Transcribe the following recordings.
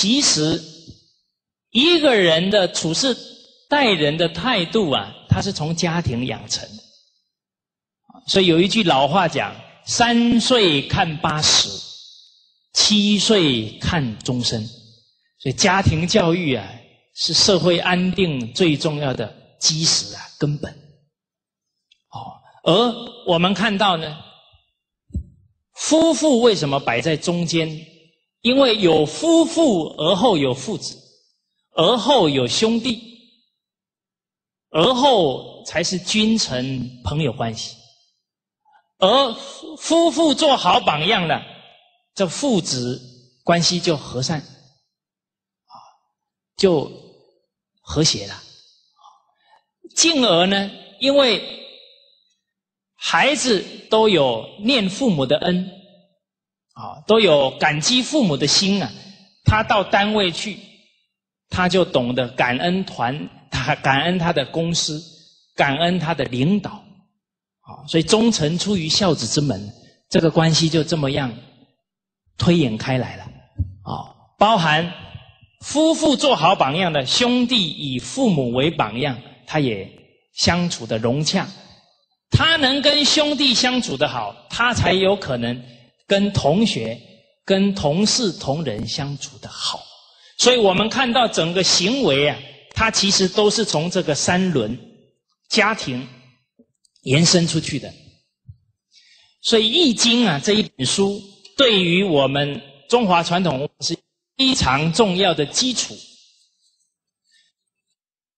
其实一个人的处事待人的态度啊，他是从家庭养成的。所以有一句老话讲：3岁看80，7岁看终身。所以家庭教育啊，是社会安定最重要的基石啊，根本。而我们看到呢，夫妇为什么摆在中间？因为有夫妇，而后有父子，而后有兄弟，而后才是君臣朋友关系。而夫妇做好榜样了，这父子关系就和善，就和谐了。进而呢，因为孩子都有念父母的恩，都有感激父母的心啊。他到单位去，他就懂得感恩感恩他的公司，感恩他的领导。所以忠诚出于孝子之门，这个关系就这么样推演开来了。包含夫妇做好榜样的，兄弟以父母为榜样，他也相处的融洽。他能跟兄弟相处的好，他才有可能跟同学、跟同事、同人相处的好。所以我们看到整个行为啊，它其实都是从这个3轮家庭延伸出去的。所以《易经》啊这一本书，对于我们中华传统文化是非常重要的基础。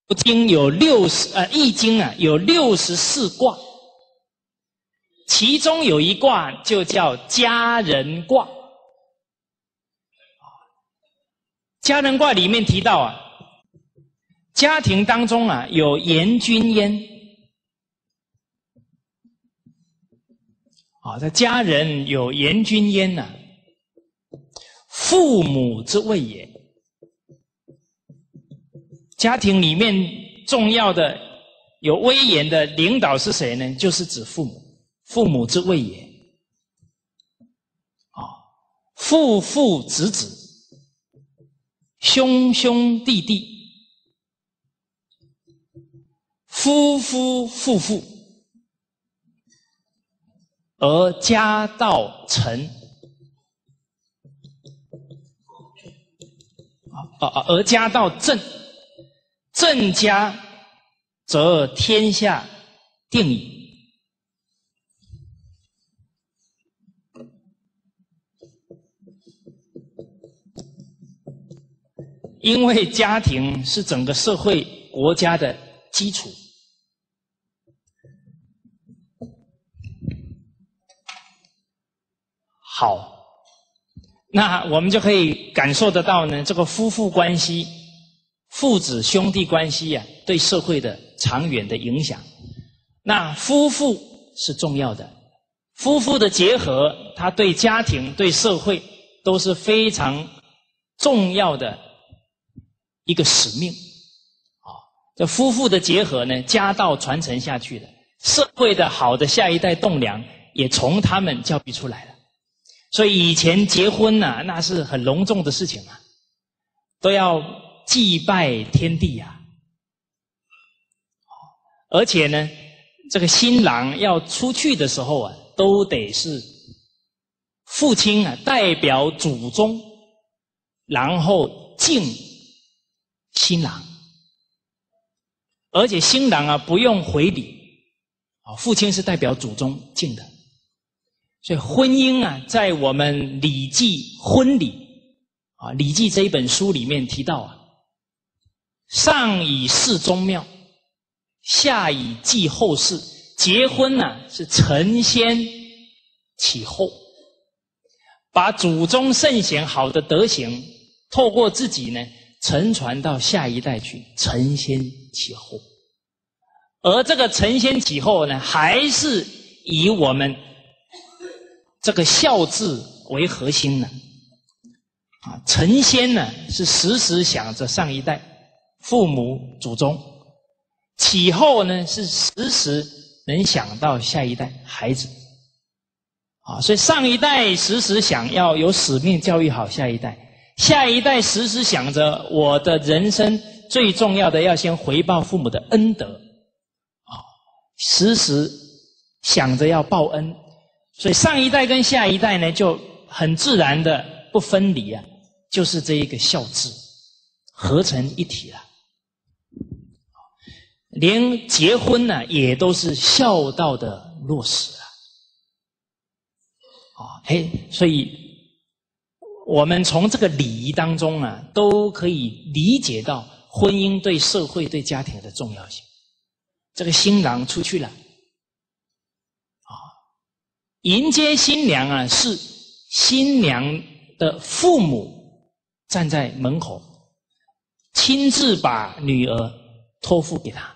易经啊有64卦。其中有一卦就叫家人卦。家人卦里面提到啊，家庭当中啊有颜君焉。这家人有颜君焉啊，父母之谓也。家庭里面重要的有威严的领导是谁呢？就是指父母。父母之谓也。父父子子，兄兄弟弟，夫夫妇妇，而家道成。而家道正。正家则天下定矣。因为家庭是整个社会国家的基础。好，那我们就可以感受得到呢，这个夫妇关系、父子兄弟关系啊，对社会的长远的影响。那夫妇是重要的，夫妇的结合，它对家庭、对社会都是非常重要的一个使命。这夫妇的结合呢，家道传承下去了，社会的好的下一代栋梁也从他们教育出来了。所以以前结婚啊，那是很隆重的事情啊，都要祭拜天地啊。而且呢，这个新郎要出去的时候啊，都得是父亲啊代表祖宗，然后敬新郎。而且新郎啊不用回礼，父亲是代表祖宗敬的。所以婚姻啊，在我们《礼记·婚礼》《礼记》这一本书里面提到啊，上以事宗庙，下以祭后事。结婚啊是承先启后，把祖宗圣贤好的德行透过自己呢承传到下一代去，承先启后。而这个承先启后呢，还是以我们这个孝字为核心呢。承先呢是时时想着上一代父母祖宗，启后呢是时时能想到下一代孩子。所以上一代时时想要有使命教育好下一代，下一代时时想着我的人生最重要的要先回报父母的恩德，时时想着要报恩，所以上一代跟下一代呢就很自然的不分离啊，就是这一个孝字合成一体了。连结婚呢也都是孝道的落实啊。所以我们从这个礼仪当中啊，都可以理解到婚姻对社会对家庭的重要性。这个新郎出去了，迎接新娘啊，是新娘的父母站在门口，亲自把女儿托付给他。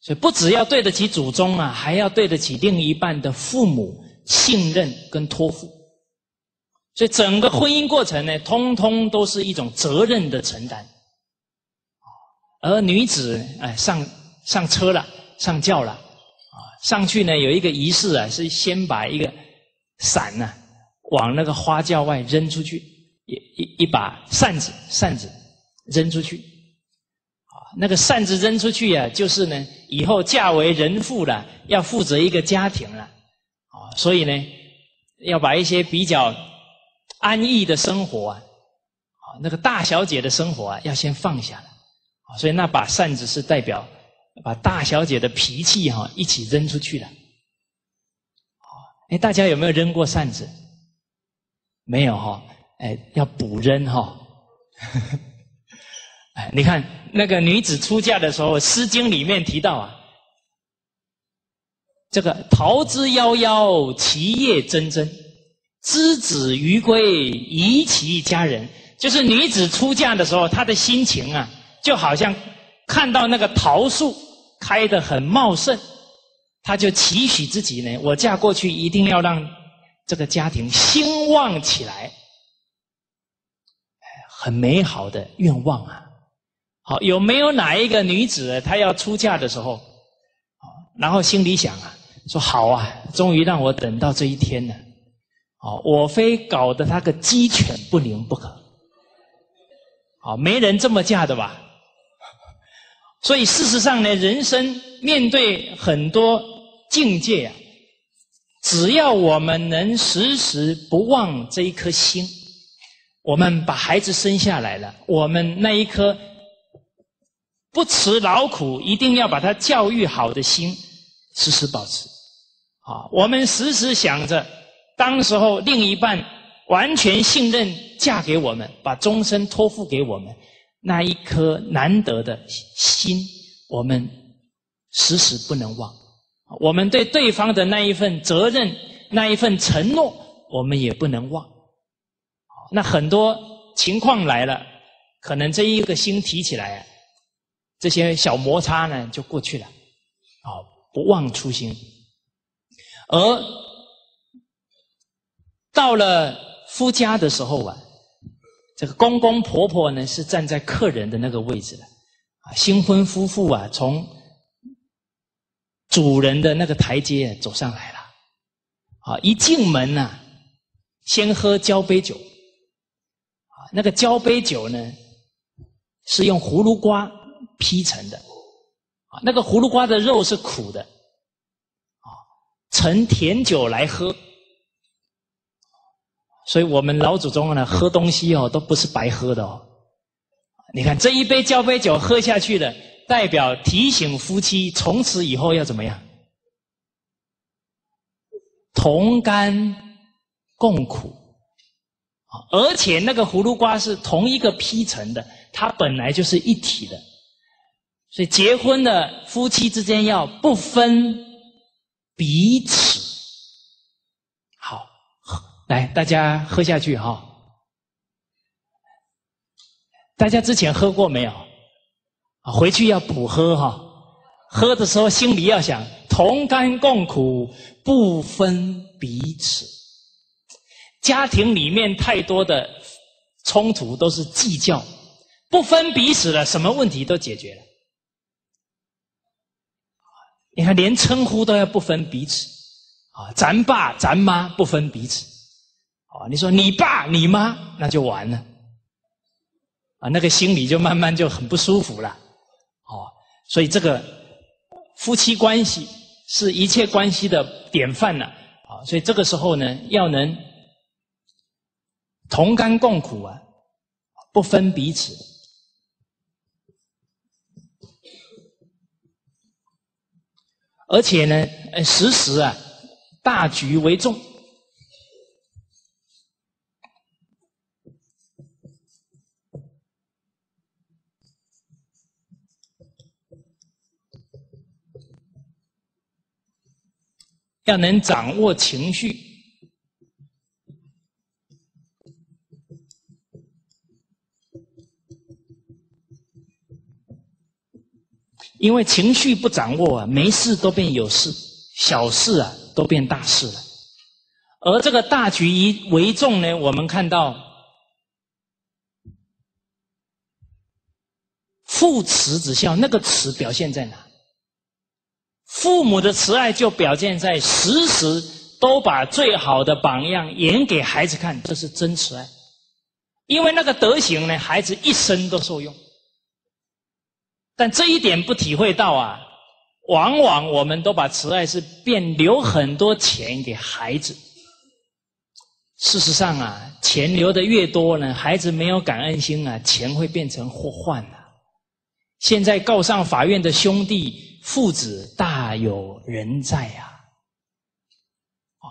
所以不只要对得起祖宗啊，还要对得起另一半的父母信任跟托付。所以整个婚姻过程呢，通通都是一种责任的承担。而女子上车了，上轿了，上去呢有一个仪式啊，是先把一个伞呢往那个花轿外扔出去，一把扇子扔出去。那个扇子扔出去啊，就是呢以后嫁为人妇了，要负责一个家庭了，所以呢要把一些比较安逸的生活啊，那个大小姐的生活啊，要先放下了。所以那把扇子是代表把大小姐的脾气一起扔出去了。大家有没有扔过扇子？没有要补扔你看那个女子出嫁的时候，《诗经》里面提到啊，这个桃之夭夭，其叶蓁蓁。之子于归，宜其家人。就是女子出嫁的时候，她的心情啊，就好像看到那个桃树开得很茂盛，她就期许自己呢，我嫁过去一定要让这个家庭兴旺起来，很美好的愿望啊。好，有没有哪一个女子她要出嫁的时候，然后心里想啊，说好啊，终于让我等到这一天了。我非搞得他个鸡犬不宁不可。没人这么嫁的吧？所以事实上呢，人生面对很多境界啊，只要我们能时时不忘这一颗心，我们把孩子生下来了，我们那一颗不辞劳苦一定要把他教育好的心时时保持。我们时时想着当时候另一半完全信任嫁给我们，把终身托付给我们，那一颗难得的心，我们时时不能忘。我们对对方的那一份责任，那一份承诺，我们也不能忘。那很多情况来了，可能这一个心提起来，这些小摩擦呢就过去了。不忘初心。而到了夫家的时候啊，这个公公婆婆呢是站在客人的那个位置了。新婚夫妇啊，从主人的那个台阶走上来了。一进门啊，先喝交杯酒。那个交杯酒呢，是用葫芦瓜劈成的。那个葫芦瓜的肉是苦的，盛甜酒来喝。所以我们老祖宗呢，喝东西都不是白喝的你看这一杯交杯酒喝下去了，代表提醒夫妻从此以后要怎么样？同甘共苦。而且那个葫芦瓜是同一个劈成的，它本来就是一体的。所以结婚的夫妻之间要不分彼此。来，大家喝下去大家之前喝过没有？回去要补喝喝的时候心里要想，同甘共苦，不分彼此。家庭里面太多的冲突都是计较，不分彼此了，什么问题都解决了。你看，连称呼都要不分彼此咱爸咱妈不分彼此。你说你爸你妈，那就完了啊，那个心里就慢慢就很不舒服了，哦，所以这个夫妻关系是一切关系的典范了，啊，所以这个时候呢，要能同甘共苦啊，不分彼此。而且呢，时时啊，大局为重。要能掌握情绪，因为情绪不掌握啊，没事都变有事，小事啊都变大事了。而这个大局为重呢，我们看到父慈子孝，那个慈表现在哪？父母的慈爱就表现在时时都把最好的榜样演给孩子看，这是真慈爱。因为那个德行呢，孩子一生都受用。但这一点不体会到啊，往往我们都把慈爱是变留很多钱给孩子。事实上啊，钱留的越多呢，孩子没有感恩心啊，钱会变成祸患啊。现在告上法院的兄弟父子大有人在啊！哦，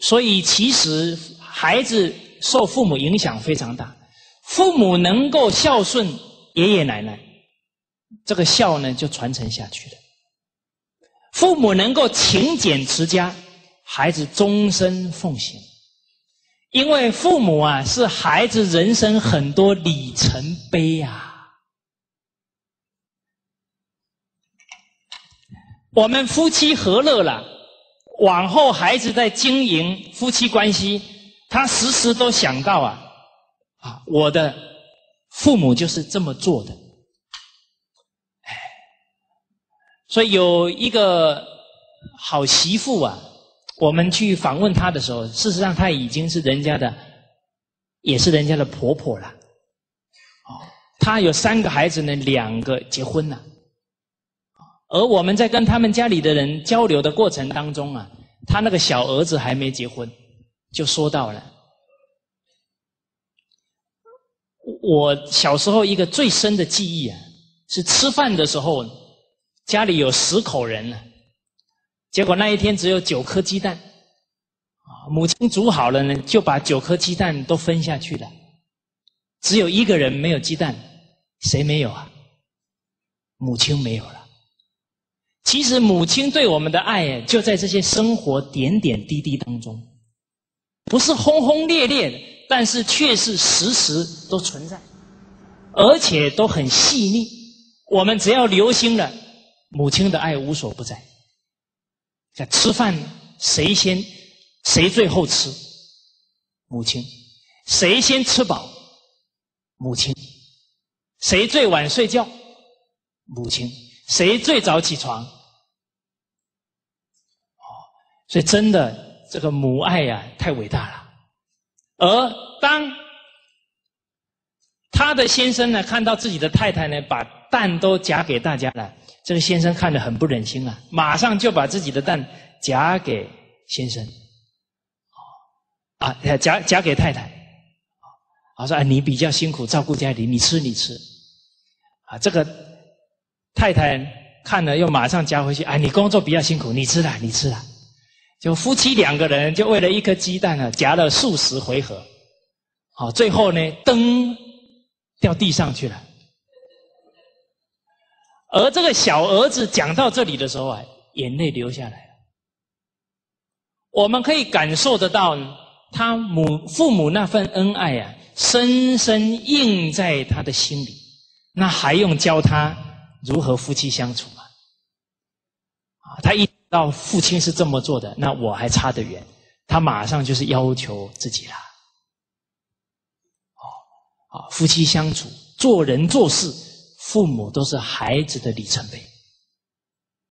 所以其实孩子受父母影响非常大，父母能够孝顺爷爷奶奶，这个孝呢就传承下去了；父母能够勤俭持家，孩子终身奉行。因为父母啊是孩子人生很多里程碑啊。我们夫妻和乐了，往后孩子在经营夫妻关系，他时时都想到啊，我的父母就是这么做的。所以有一个好媳妇啊，我们去访问她的时候，事实上她已经是人家的，也是人家的婆婆了。哦，她有3个孩子呢，2个结婚了。而我们在跟他们家里的人交流的过程当中啊，他那个小儿子还没结婚，就说到了我小时候一个最深的记忆啊，是吃饭的时候家里有10口人了，结果那一天只有9颗鸡蛋，母亲煮好了呢，就把9颗鸡蛋都分下去了，只有1个人没有鸡蛋，谁没有啊？母亲没有了。其实母亲对我们的爱就在这些生活点点滴滴当中，不是轰轰烈烈的，但是却是时时都存在，而且都很细腻。我们只要留心了，母亲的爱无所不在。吃饭谁最后吃？母亲。谁先吃饱？母亲。谁最晚睡觉？母亲。谁最早起床？所以真的这个母爱啊太伟大了。而当他的先生呢看到自己的太太呢把蛋都夹给大家了，这个先生看得很不忍心啊，马上就把自己的蛋夹给先生，啊，夹给太太，啊，说啊你比较辛苦照顾家里，你吃啊，这个。太太看了又马上夹回去，哎，你工作比较辛苦，你吃啦。就夫妻2个人就为了1颗鸡蛋啊，夹了数十回合，好，最后呢，灯掉地上去了。而这个小儿子讲到这里的时候啊，眼泪流下来了。我们可以感受得到，他父母那份恩爱啊，深深印在他的心里，那还用教他如何夫妻相处嘛？啊，他一知道父亲是这么做的，那我还差得远。他马上就是要求自己啦。哦，啊，夫妻相处、做人做事，父母都是孩子的里程碑。